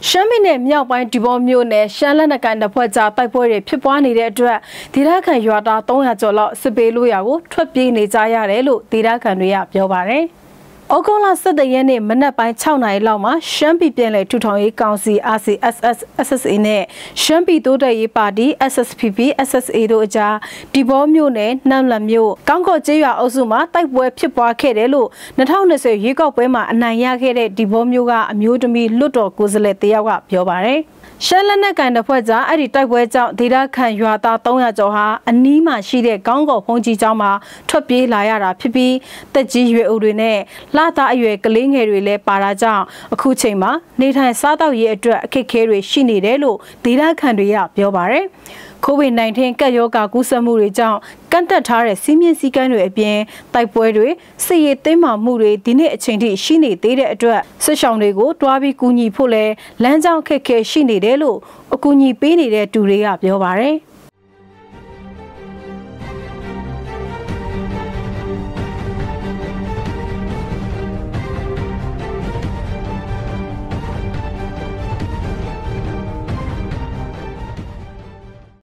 Shamine Miao by Dubomune, Shalana kind of Poza Pipoy, Pipani Redra, Tiraka Yada Tongazola, Sebeluya, Twapi Nizayarelo, Tiraka Ria Piovare. Okola said the Yene Mana by Chowna Lama, Shampi Pele Tutoi Council, Asi SS in a Shampi Doda Yipadi, SSPP, SSA Doja, Dubomune, Namlamu, Kango Jaya Ozuma, Type Web Pipa Kerelo, Nathanas Yuka Pema, Nayakere, Dubomuga, Mutami, Luto, Guzle, Tiawa, Piovare. Shalana kind of Waza, I type words out, Dida can you at Tonga Joha, Anima, Shide, Gango, Hongi Jama, Topi, Layara, Pipi, the Jiwe Udune, Lata Yue, Kalingere, Paraja, Kuchema, Nita Sada Ye, Kekere, Shini Relo, Dida can be up, Yobare. COVID-19 Kayoka Gusamuri Jam, Kanta Tare, Simian Sikanu, Ebien, Type Wedwe, Say Tema Muri, Dine, Chindi, Shini, Dida, Seshamrego, Dwabi Kuni Pole, Lanzan Keke, Shini Delo, Okuni Bini, Dure Up Yovare.